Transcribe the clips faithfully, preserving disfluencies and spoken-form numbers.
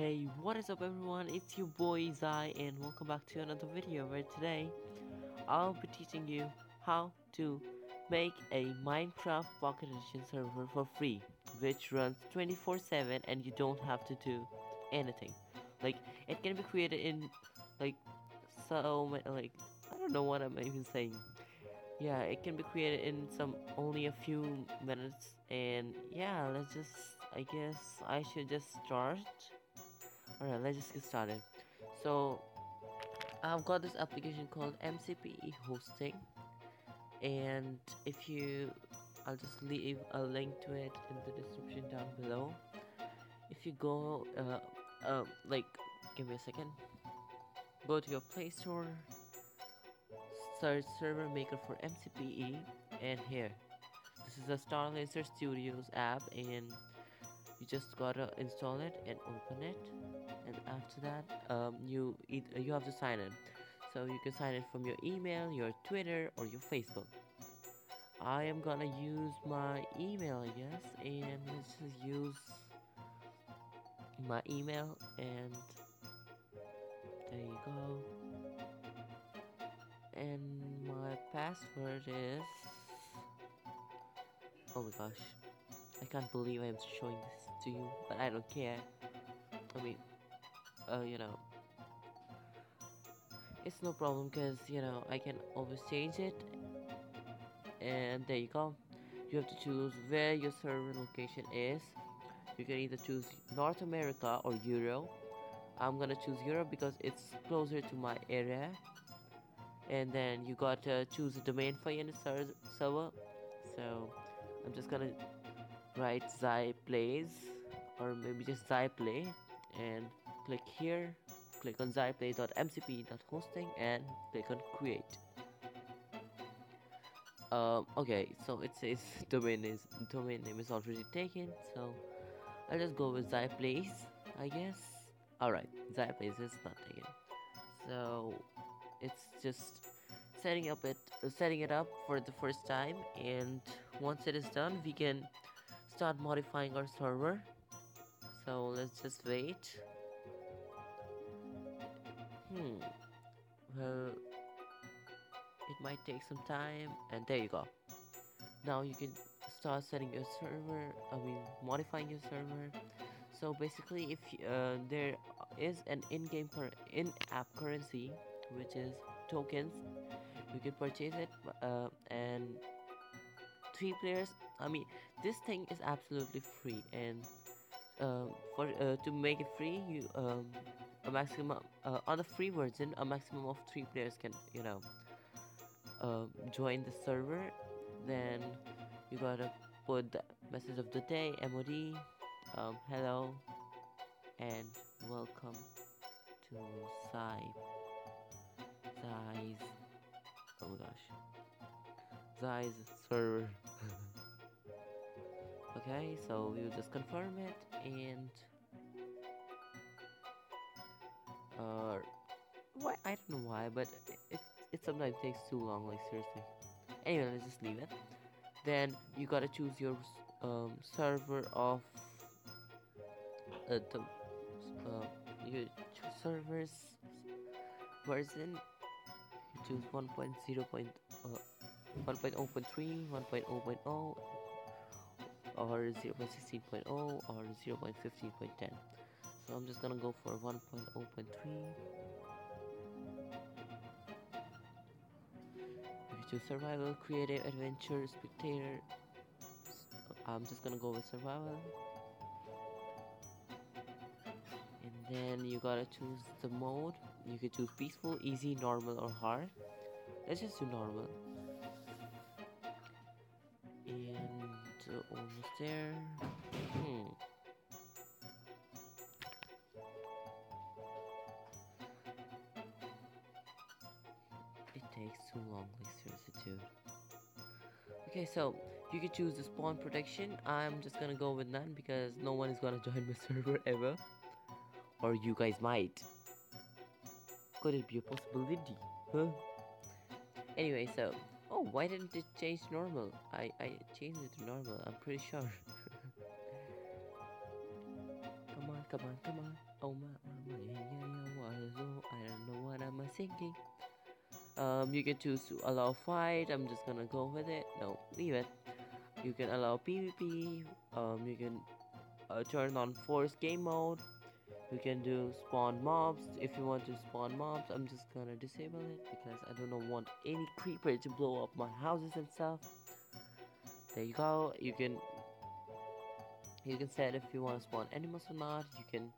Hey, what is up everyone, it's your boy Zai and welcome back to another video where today I'll be teaching you how to make a Minecraft Pocket Edition server for free, which runs twenty-four seven and you don't have to do anything. Like, it can be created in like so many, like I don't know what I'm even saying. Yeah, it can be created in some only a few minutes. And yeah, let's just, I guess I should just start. Alright, let's just get started. So I've got this application called M C P E Hosting, and if you I'll just leave a link to it in the description down below. If you go uh, uh, like give me a second, go to your Play Store, search server maker for M C P E, and here, this is a Starlancer Studios app, and you just gotta install it and open it, and after that um, you you have to sign in. So you can sign in from your email, your Twitter, or your Facebook. I am gonna use my email, I guess, and let's just use my email, and there you go. And my password is, oh my gosh, I can't believe I'm showing this to you, but I don't care. I mean, uh, you know, it's no problem because, you know, I can always change it. And there you go. You have to choose where your server location is. You can either choose North America or Euro. I'm gonna choose Europe because it's closer to my area. And then you gotta choose a domain for your server. So I'm just gonna write ZaiPlays, or maybe just ZaiPlay, and click here, click on ZaiPlay dot M C P E dot Hosting and click on create. Um, okay, so it says domain is domain name is already taken, so I'll just go with ZaiPlays, I guess. Alright, ZaiPlays is not taken. So it's just setting up it uh, setting it up for the first time, and once it is done we can start modifying our server. So let's just wait. Hmm well, it might take some time, and there you go. Now you can start setting your server, I mean modifying your server. So basically, if uh, there is an in-game in-app currency, which is tokens, you can purchase it, uh, and three players, I mean this thing is absolutely free, and uh, for uh, to make it free, you um, a maximum uh, on the free version, a maximum of three players can, you know, uh, join the server. Then you gotta put the message of the day, M O D, um, hello and welcome to Zai Zai's, oh my gosh, Zai's server. Okay, so we will just confirm it, and uh, why I don't know why, but it, it it sometimes takes too long. Like seriously. Anyway, let's just leave it. Then you gotta choose your um, server of uh, the uh, your server's version. You choose one point oh point three, uh, one point oh point three, one point oh point oh, or zero point sixteen point oh, or zero point fifteen point ten. So I'm just gonna go for one point oh point three. You choose survival, creative, adventure, spectator. I'm just gonna go with survival. And then you gotta choose the mode. You can choose peaceful, easy, normal, or hard. Let's just do normal. And uh, almost there. Hmm. It takes too long, like seriously, dude. Okay, so you can choose the spawn protection. I'm just gonna go with none because no one is gonna join my server ever. Or you guys might. Could it be a possibility? Huh? Anyway, so, oh, why didn't it change normal? I, I changed it to normal, I'm pretty sure. Come on, come on, come on. Oh my, my, my, yeah, I don't know what I'm thinking. Um, you can choose to allow fight. I'm just gonna go with it. No, leave it. You can allow PvP. Um, you can uh, turn on force game mode. You can do spawn mobs if you want to spawn mobs. I'm just gonna disable it because I don't want any creeper to blow up my houses and stuff. There you go. You can you can set if you want to spawn animals or not. You can,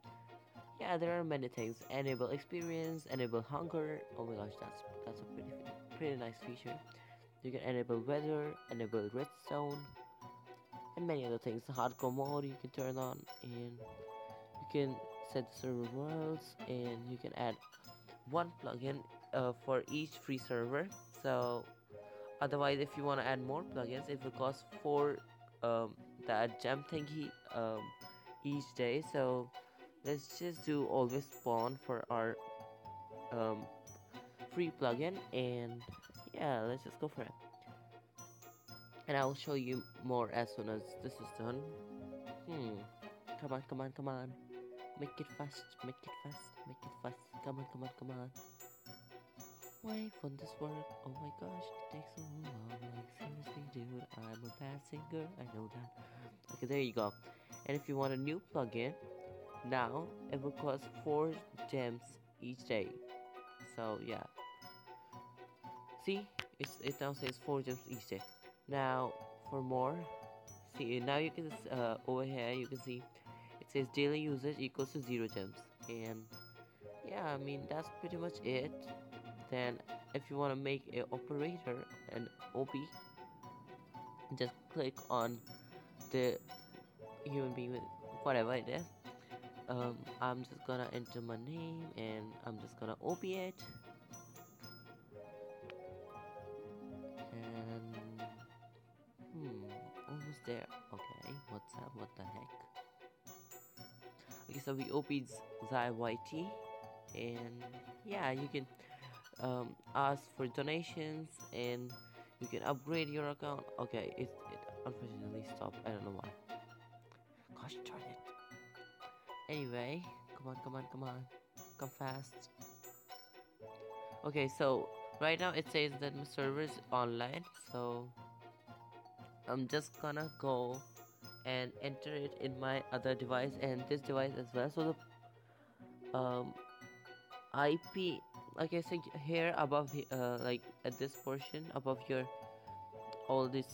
yeah, there are many things. Enable experience, enable hunger. Oh my gosh, that's that's a pretty pretty nice feature. You can enable weather, enable redstone, and many other things. Hardcore mode you can turn on, and you can set the server worlds, and you can add one plugin uh, for each free server. So otherwise, if you want to add more plugins, it will cost four um, that gem thingy um, each day. So let's just do always spawn for our um, free plugin, and yeah, let's just go for it, and I will show you more as soon as this is done. Hmm come on, come on, come on, make it fast, make it fast, make it fast. Come on, come on, come on. Why won't this work? Oh my gosh, it takes so long. Like seriously, dude, I'm a bad singer, I know that. Okay, there you go. And if you want a new plugin now, it will cost four gems each day. So yeah, see, it's, it now says four gems each day. Now for more, see, now you can uh, over here you can see it says daily usage equals to zero gems, and yeah, I mean that's pretty much it. Then if you want to make an operator, an O P, just click on the human being with whatever it is. Um, I'm just gonna enter my name, and I'm just gonna O P it, and hmm, almost there. Okay, what's up? What the heck? Okay, so we O P'd ZaiYT, and yeah, you can um, ask for donations, and you can upgrade your account. Okay, it, it unfortunately stopped. I don't know why. Gosh darn it. Anyway, come on, come on, come on, come fast. Okay, so right now it says that my server is online, so I'm just gonna go and enter it in my other device and this device as well. So the um, I P, like I said, here above, uh, like at this portion above your all these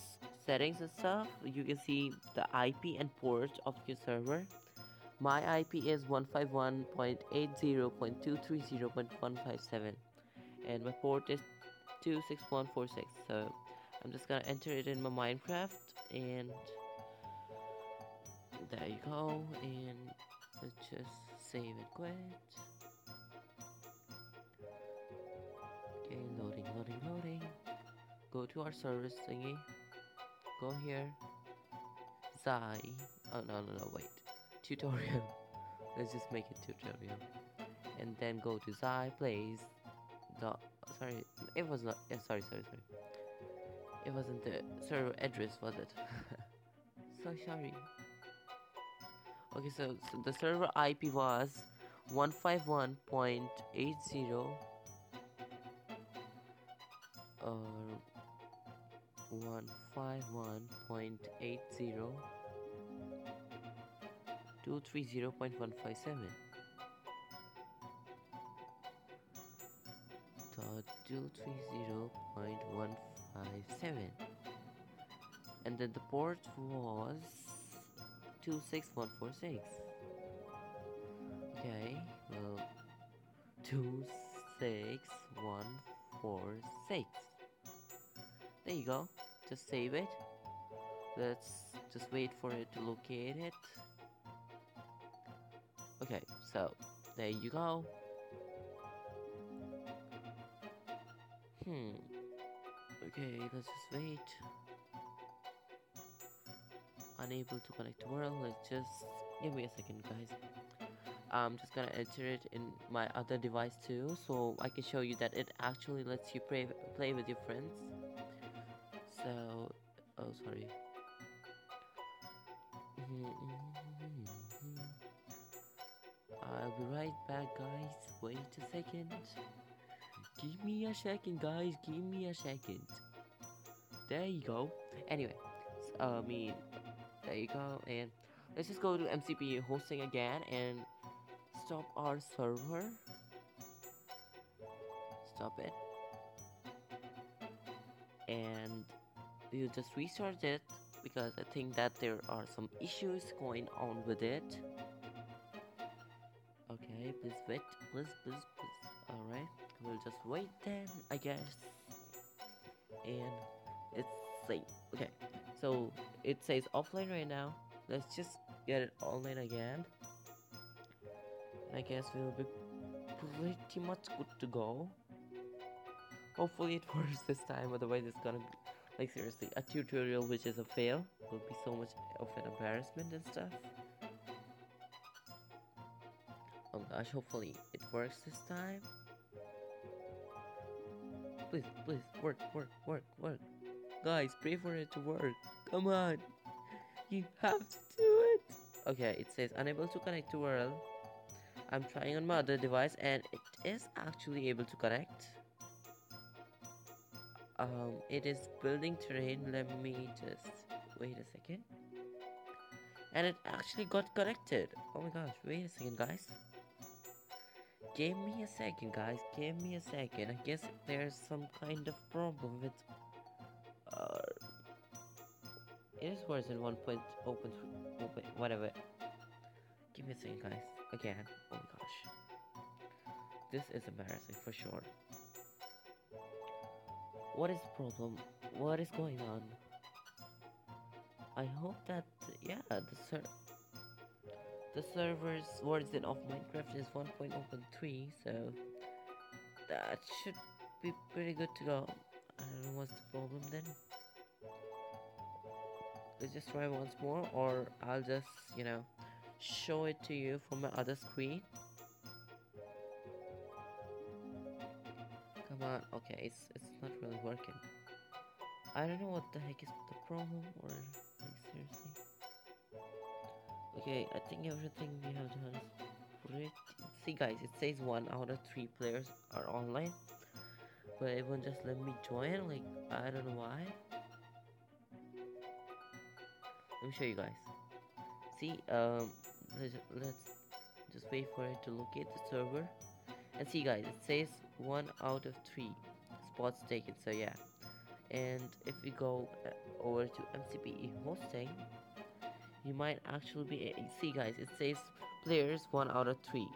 settings and stuff, you can see the I P and port of your server. My I P is one five one dot eighty dot two three zero dot one five seven, and my port is two six one four six. So I'm just gonna enter it in my Minecraft, and there you go. And let's just save and quit. Okay, loading, loading, loading. Go to our service thingy. Go here. Zai. Oh no, no, no, wait. Tutorial. Let's just make it tutorial, and then go to ZaiPlays. Sorry, it was not. Yeah, sorry, sorry, sorry. It wasn't the server address, was it? So sorry. Okay, so, so the server I P was one five one dot eighty. Or one five one dot eighty. two three zero dot one five seven two three zero dot one five seven, and then the port was two six one four six. Okay, well, two six one four six. There you go. Just save it. Let's just wait for it to locate it. Okay, so there you go. Hmm. Okay, let's just wait. Unable to connect to world. Let's just give me a second, guys. I'm just gonna enter it in my other device too, so I can show you that it actually lets you play play with your friends. So, oh sorry. Mm-hmm. I'll be right back, guys. Wait a second. Give me a second, guys. Give me a second. There you go. Anyway, I mean, there you go. And let's just go to M C P E hosting again and stop our server. Stop it. And we'll just restart it because I think that there are some issues going on with it. Okay, please wait. Please, please, please. Alright, we'll just wait then, I guess. And it's safe. Okay, so it says offline right now. Let's just get it online again. I guess we'll be pretty much good to go. Hopefully it works this time, otherwise it's gonna be, like, seriously, a tutorial which is a fail will be so much of an embarrassment and stuff. Oh gosh, hopefully it works this time. Please, please, work, work, work, work. Guys, pray for it to work. Come on. You have to do it. Okay, it says unable to connect to U R L. I'm trying on my other device and it is actually able to connect. Um, it is building terrain. Let me just wait a second. And it actually got connected. Oh my gosh, wait a second, guys. Give me a second, guys. Give me a second. I guess there's some kind of problem with uh, it is worse than one point open, open whatever. Give me a second, guys. Again. Oh my gosh. This is embarrassing for sure. What is the problem? What is going on? I hope that, yeah, the ser the server's version of Minecraft is one point oh three, so that should be pretty good to go. I don't know what's the problem then. Let's just try once more, or I'll just, you know, show it to you from my other screen. Come on, okay, it's, it's not really working. I don't know what the heck is the problem, or like, seriously. Okay, I think everything we have done is pretty. See, guys, it says one out of three players are online, but it won't just let me join. Like, I don't know why. Let me show you guys. See, um, let's, let's just wait for it to locate the server. And see, guys, it says one out of three spots taken. So yeah. And if we go uh, over to M C P E hosting, you might actually be, see guys, it says players one out of three.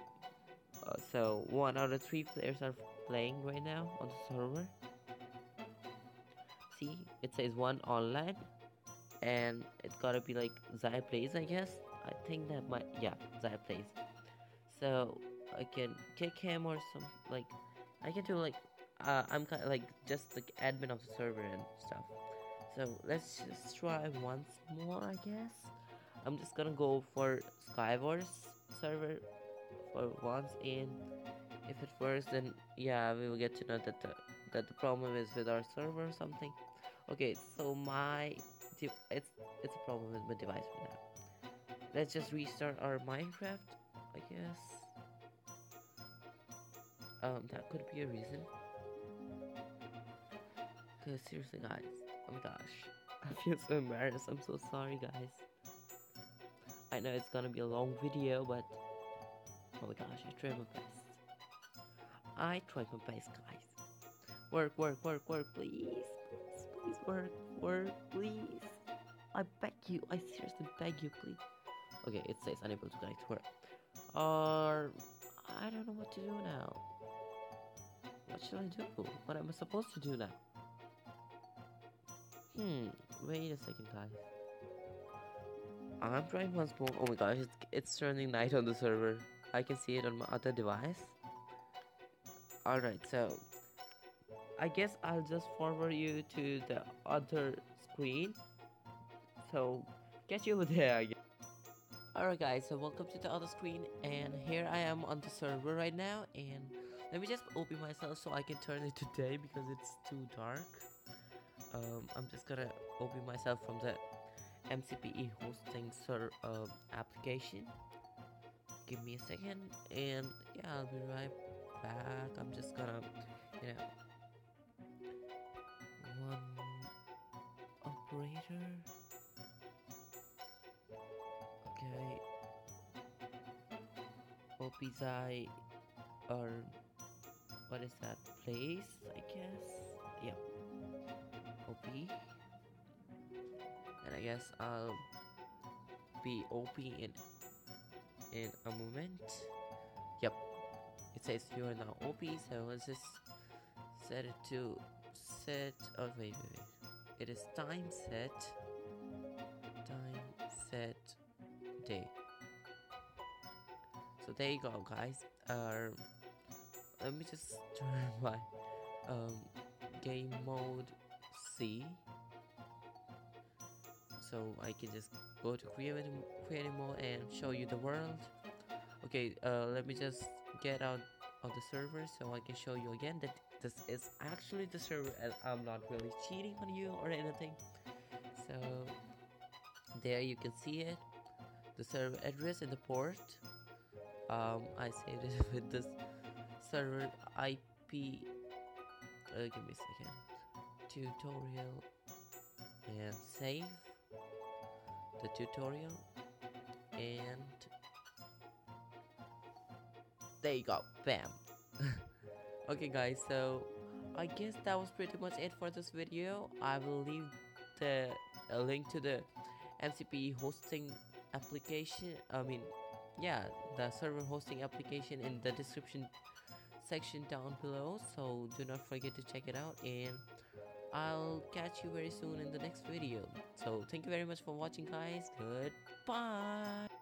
Uh, so one out of three players are playing right now on the server. See, it says one online, and it's gotta be like ZaiPlays, I guess. I think that might, yeah, ZaiPlays. So I can kick him or some, like, I can do like. Uh, I'm kind of like just the admin of the server and stuff. So let's just try once more, I guess. I'm just gonna go for Skywar's server for once, and if it works, then yeah, we will get to know that the, that the problem is with our server or something. Okay, so my it's it's a problem with my device for now. Let's just restart our Minecraft, I guess. Um, that could be a reason. Cause seriously, guys, oh my gosh, I feel so embarrassed. I'm so sorry, guys. I know it's gonna be a long video, but oh my gosh, I tried my best. I tried my best, guys. Work, work, work, work, please, please, please work, work, please. I beg you, I seriously beg you, please. Okay, it says unable to connect to work. Or I don't know what to do now. What should I do? What am I supposed to do now? Hmm, wait a second, guys. I'm trying once more. Oh my gosh, it's, it's turning night on the server. I can see it on my other device. Alright, so I guess I'll just forward you to the other screen. So, catch you over there, I guess. Alright, guys, so welcome to the other screen. And here I am on the server right now. And let me just open myself so I can turn it today because it's too dark. Um, I'm just gonna open myself from the M C P E hosting ser uh, application. give me a second, and yeah, I'll be right back. I'm just gonna, you know, one operator. Okay, Opizai, or what is that place? I guess. Yep. O P. And I guess I'll be O P in in a moment. Yep. It says you are now O P, so let's just set it to set. Oh wait, wait, wait. It is time set. Time set day. So there you go, guys. Um. Uh, Let me just turn my um, game mode C, so I can just go to creative creative mode and show you the world. Okay, uh, let me just get out of the server so I can show you again that this is actually the server and I'm not really cheating on you or anything. So there you can see it, the server address and the port. Um, I saved it with this server I P. Uh, give me a second. Tutorial and save the tutorial, and there you go. Bam. Okay, guys. So I guess that was pretty much it for this video. I will leave the a link to the M C P E hosting application. I mean, yeah, the server hosting application in the description section down below, so do not forget to check it out, and I'll catch you very soon in the next video. So thank you very much for watching, guys. Goodbye.